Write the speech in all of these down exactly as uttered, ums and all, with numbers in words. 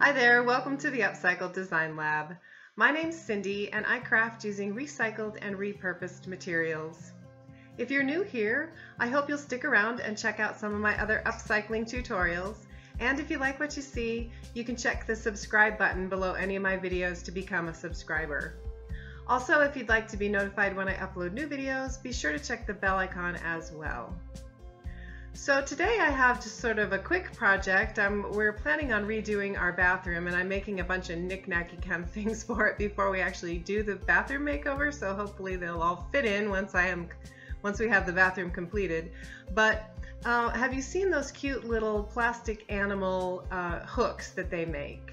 Hi there, welcome to the Upcycle Design Lab. My name's Cindy and I craft using recycled and repurposed materials. If you're new here, I hope you'll stick around and check out some of my other upcycling tutorials. And if you like what you see, you can check the subscribe button below any of my videos to become a subscriber. Also, if you'd like to be notified when I upload new videos, be sure to check the bell icon as well. So today I have just sort of a quick project. Um, we're planning on redoing our bathroom and I'm making a bunch of knick-knacky kind of things for it before we actually do the bathroom makeover, so hopefully they'll all fit in once I am, once we have the bathroom completed. But uh, have you seen those cute little plastic animal uh, hooks that they make?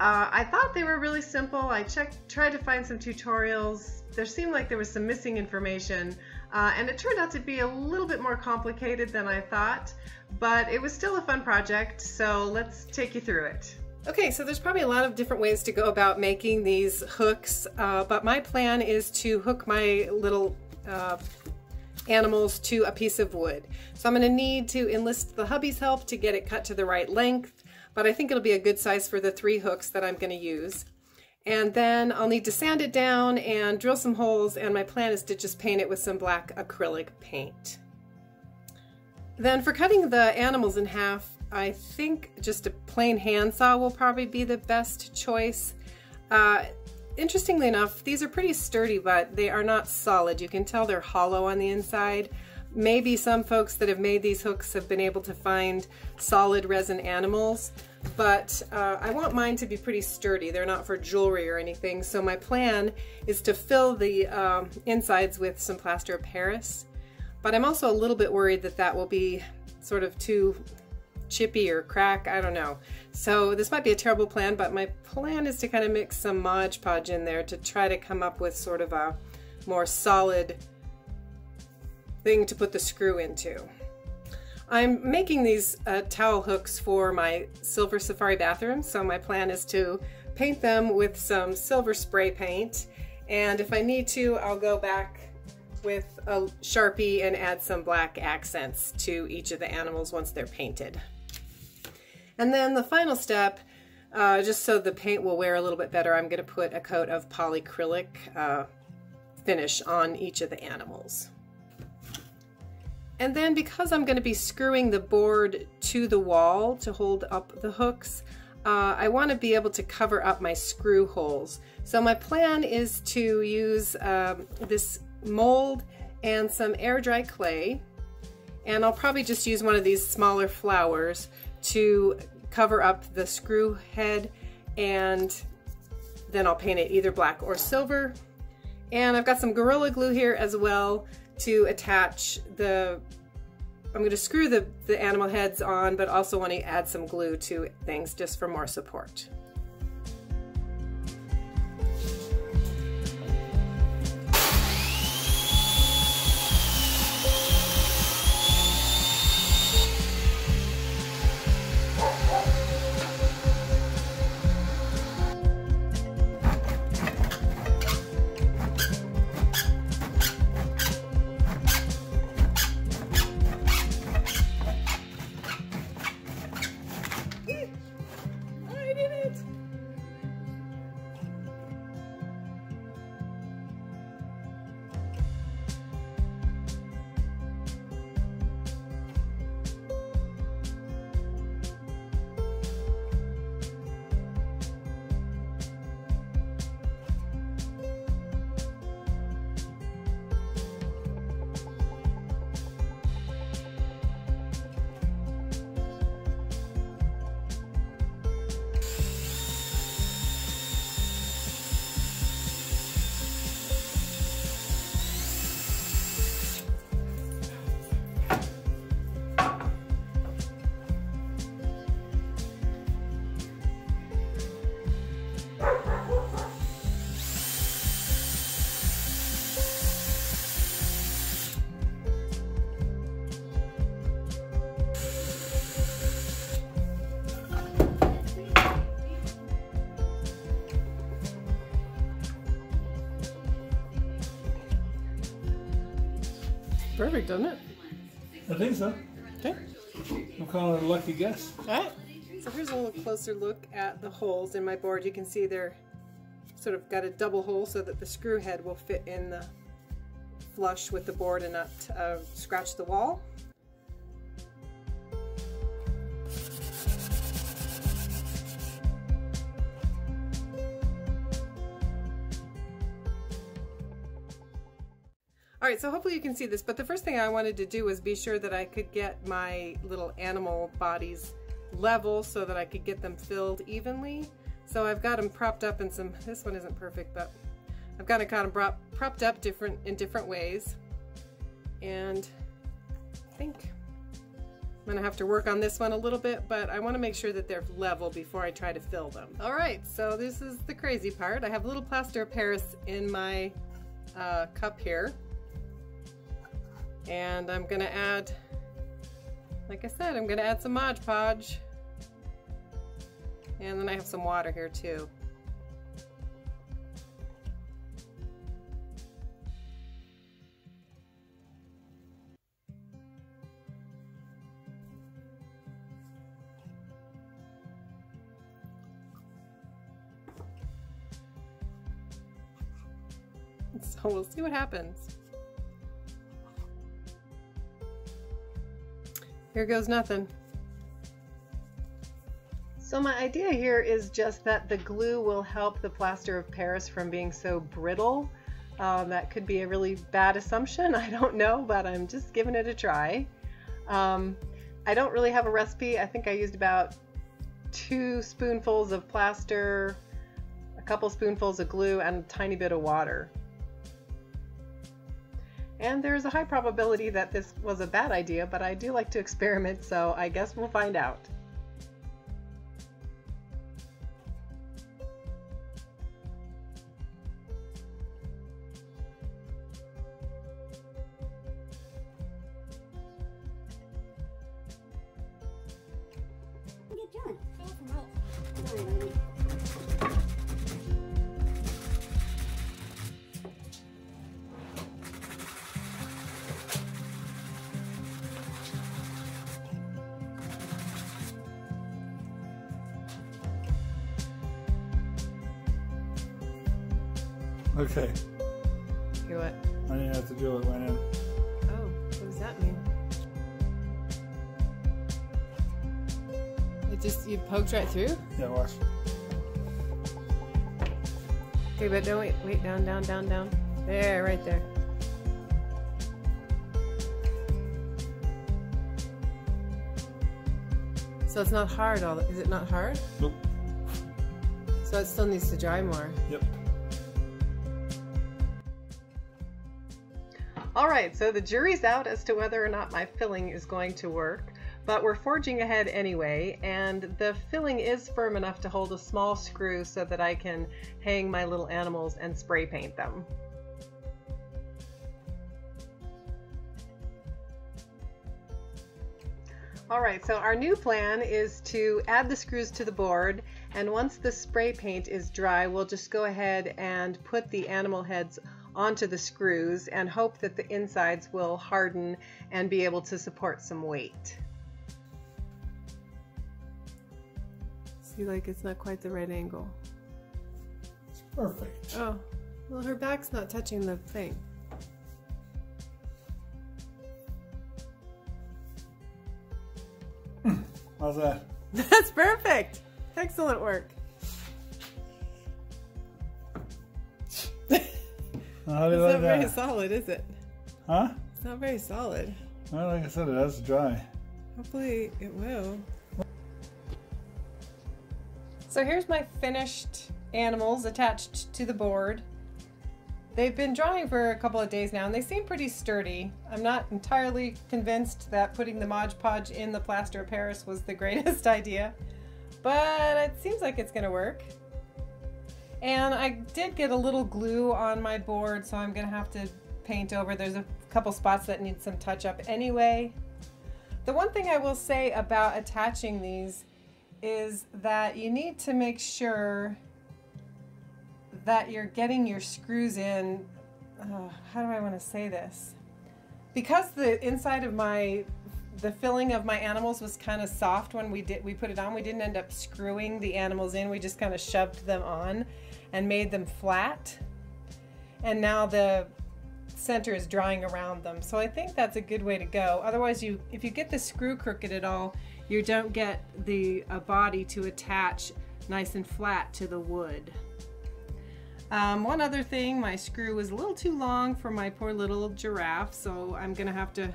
Uh, I thought they were really simple. I checked, tried to find some tutorials. There seemed like there was some missing information. Uh, and it turned out to be a little bit more complicated than I thought, but it was still a fun project, so let's take you through it. Okay, so there's probably a lot of different ways to go about making these hooks, uh, but my plan is to hook my little uh, animals to a piece of wood. So I'm gonna need to enlist the hubby's help to get it cut to the right length, but I think it'll be a good size for the three hooks that I'm gonna use. And then I'll need to sand it down and drill some holes, and my plan is to just paint it with some black acrylic paint. Then for cutting the animals in half, I think just a plain handsaw will probably be the best choice. Uh, interestingly enough, these are pretty sturdy, but they are not solid. You can tell they're hollow on the inside. Maybe some folks that have made these hooks have been able to find solid resin animals, but uh, I want mine to be pretty sturdy. They're not for jewelry or anything, so my plan is to fill the um, insides with some plaster of Paris, but I'm also a little bit worried that that will be sort of too chippy or crack, I don't know. So this might be a terrible plan, but my plan is to kind of mix some Mod Podge in there to try to come up with sort of a more solid thing to put the screw into. I'm making these uh, towel hooks for my silver safari bathroom, so my plan is to paint them with some silver spray paint, and if I need to, I'll go back with a Sharpie and add some black accents to each of the animals once they're painted. And then the final step, uh, just so the paint will wear a little bit better, I'm going to put a coat of polycrylic uh, finish on each of the animals. And then because I'm going to be screwing the board to the wall to hold up the hooks, uh, I want to be able to cover up my screw holes. So my plan is to use um, this mold and some air dry clay, and I'll probably just use one of these smaller flowers to cover up the screw head, and then I'll paint it either black or silver. And I've got some Gorilla Glue here as well to attach the, I'm going to screw the, the animal heads on, but also want to add some glue to things just for more support. Perfect, doesn't it? I think so. Okay. I'm calling it a lucky guess. All right. So here's a little closer look at the holes in my board. You can see they're sort of got a double hole so that the screw head will fit in the flush with the board and not uh, scratch the wall. Alright, so hopefully you can see this, but the first thing I wanted to do was be sure that I could get my little animal bodies level so that I could get them filled evenly. So I've got them propped up in some, this one isn't perfect, but I've kind of got them prop, propped up different in different ways. And I think I'm going to have to work on this one a little bit, but I want to make sure that they're level before I try to fill them. Alright, so this is the crazy part. I have a little plaster of Paris in my uh, cup here. And I'm going to add, like I said, I'm going to add some Mod Podge. And then I have some water here too. So we'll see what happens. Here goes nothing. So my idea here is just that the glue will help the plaster of Paris from being so brittle. Um, that could be a really bad assumption, I don't know, but I'm just giving it a try. Um, I don't really have a recipe. I think I used about two spoonfuls of plaster, a couple spoonfuls of glue, and a tiny bit of water. And there's a high probability that this was a bad idea, but I do like to experiment, so I guess we'll find out. Okay. Do it. I didn't have to do it right now. Oh, what does that mean? It just, you poked right through? Yeah, watch. Okay, but don't wait, wait, down, down, down, down. There, right there. So it's not hard, all the, is it not hard? Nope. So it still needs to dry more. Yep. Alright, so the jury's out as to whether or not my filling is going to work, but we're forging ahead anyway, and the filling is firm enough to hold a small screw so that I can hang my little animals and spray paint them. Alright, so our new plan is to add the screws to the board, and once the spray paint is dry, we'll just go ahead and put the animal heads onto the screws and hope that the insides will harden and be able to support some weight. See, like it's not quite the right angle. It's perfect. Oh, well, her back's not touching the thing. How's that? That's perfect. Excellent work. How do it's like not that? Very solid, is it? Huh? It's not very solid. Well, like I said, it has to dry. Hopefully it will. So here's my finished animals attached to the board. They've been drying for a couple of days now, and they seem pretty sturdy. I'm not entirely convinced that putting the Mod Podge in the plaster of Paris was the greatest idea, but it seems like it's going to work. And I did get a little glue on my board, so I'm going to have to paint over. There's a couple spots that need some touch-up anyway. The one thing I will say about attaching these is that you need to make sure that you're getting your screws in. Uh, how do I want to say this? Because the inside of my the filling of my animals was kind of soft when we did we put it on. We didn't end up screwing the animals in. We just kind of shoved them on and made them flat. And now the center is drying around them. So I think that's a good way to go. Otherwise, you if you get the screw crooked at all, you don't get the a body to attach nice and flat to the wood. Um, one other thing, my screw was a little too long for my poor little giraffe, so I'm gonna have to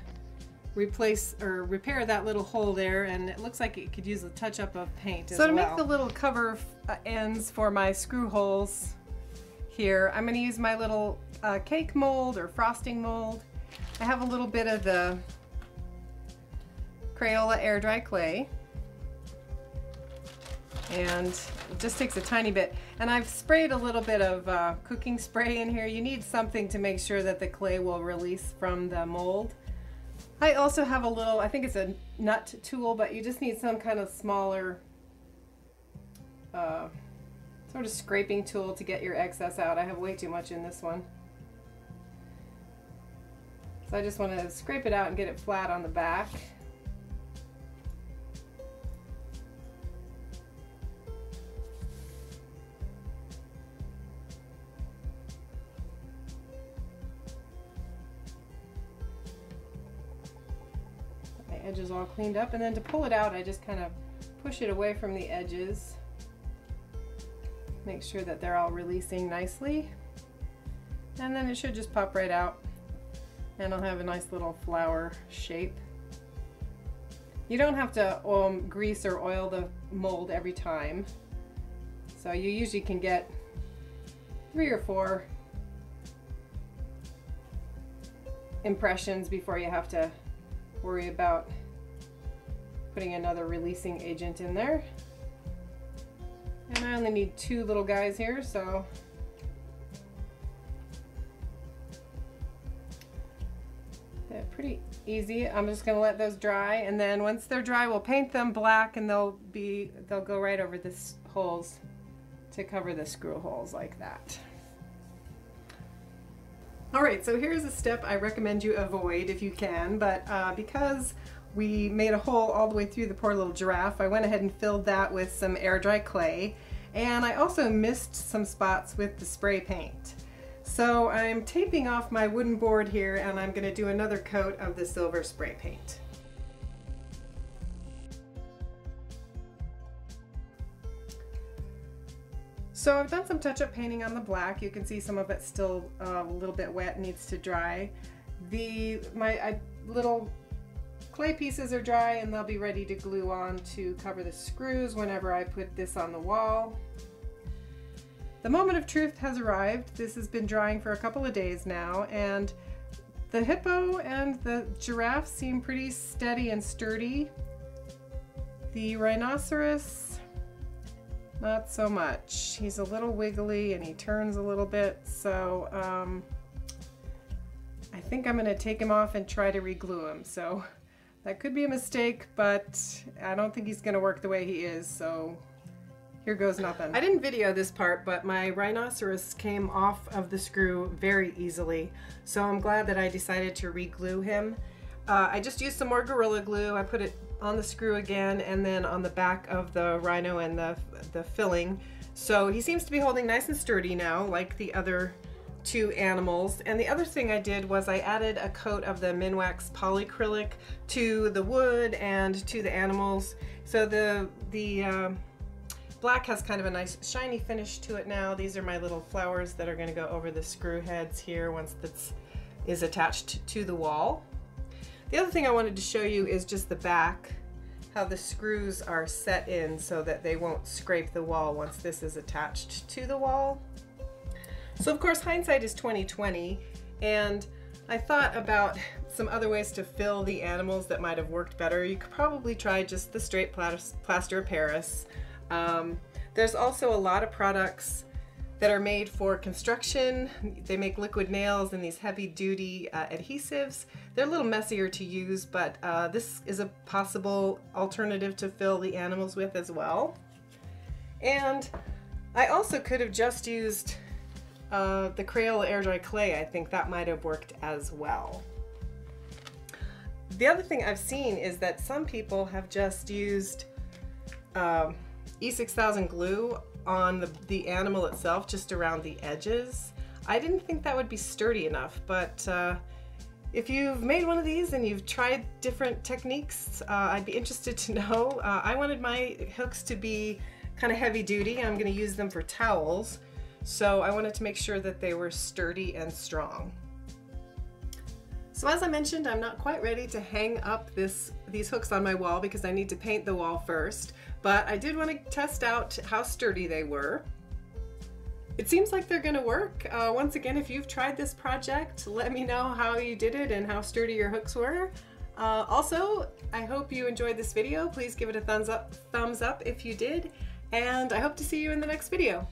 replace or repair that little hole there, and it looks like it could use a touch-up of paint as well. So to make the little cover uh, ends for my screw holes here, I'm gonna use my little uh, cake mold or frosting mold. I have a little bit of the Crayola Air Dry Clay, and it just takes a tiny bit. And I've sprayed a little bit of uh, cooking spray in here. You need something to make sure that the clay will release from the mold. I also have a little, I think it's a nut tool, but you just need some kind of smaller uh, sort of scraping tool to get your excess out. I have way too much in this one. So I just want to scrape it out and get it flat on the back. Edges all cleaned up, and then to pull it out I just kind of push it away from the edges, make sure that they're all releasing nicely, and then it should just pop right out and I'll have a nice little flower shape. You don't have to um, grease or oil the mold every time, so you usually can get three or four impressions before you have to worry about putting another releasing agent in there. And I only need two little guys here, so they're pretty easy. I'm just gonna let those dry, and then once they're dry we'll paint them black, and they'll be they'll go right over the holes to cover the screw holes like that. Alright, so here's a step I recommend you avoid if you can, but uh, because we made a hole all the way through the poor little giraffe, I went ahead and filled that with some air dry clay, and I also missed some spots with the spray paint. So I'm taping off my wooden board here, and I'm going to do another coat of the silver spray paint. So I've done some touch-up painting on the black. You can see some of it's still uh, a little bit wet, needs to dry. The my I, little clay pieces are dry, and they'll be ready to glue on to cover the screws whenever I put this on the wall. The moment of truth has arrived. This has been drying for a couple of days now, and the hippo and the giraffe seem pretty steady and sturdy. The rhinoceros, not so much. He's a little wiggly and he turns a little bit, so um, I think I'm gonna take him off and try to reglue him. So that could be a mistake, but I don't think he's gonna work the way he is, so here goes nothing. I didn't video this part, but my rhinoceros came off of the screw very easily, so I'm glad that I decided to reglue him. Uh, I just used some more Gorilla Glue. I put it on the screw again, and then on the back of the rhino and the, the filling. So he seems to be holding nice and sturdy now, like the other two animals. And the other thing I did was I added a coat of the Minwax Polycrylic to the wood and to the animals. So the, the um, black has kind of a nice shiny finish to it now. These are my little flowers that are gonna go over the screw heads here once this is attached to the wall. The other thing I wanted to show you is just the back, how the screws are set in so that they won't scrape the wall once this is attached to the wall. So of course hindsight is twenty twenty, and I thought about some other ways to fill the animals that might have worked better. You could probably try just the straight plaster of Paris. Um, there's also a lot of products that are made for construction. They make liquid nails and these heavy duty uh, adhesives. They're a little messier to use, but uh, this is a possible alternative to fill the animals with as well. And I also could have just used uh, the Crayola Air Dry Clay. I think that might have worked as well. The other thing I've seen is that some people have just used um, E six thousand glue on the, the animal itself, just around the edges. I didn't think that would be sturdy enough, but uh, if you've made one of these and you've tried different techniques, uh, I'd be interested to know. Uh, I wanted my hooks to be kind of heavy duty. I'm going to use them for towels, so I wanted to make sure that they were sturdy and strong. So as I mentioned, I'm not quite ready to hang up this, these hooks on my wall because I need to paint the wall first, but I did want to test out how sturdy they were. It seems like they're going to work. Uh, once again, if you've tried this project, let me know how you did it and how sturdy your hooks were. Uh, also, I hope you enjoyed this video. Please give it a thumbs up, thumbs up if you did, and I hope to see you in the next video.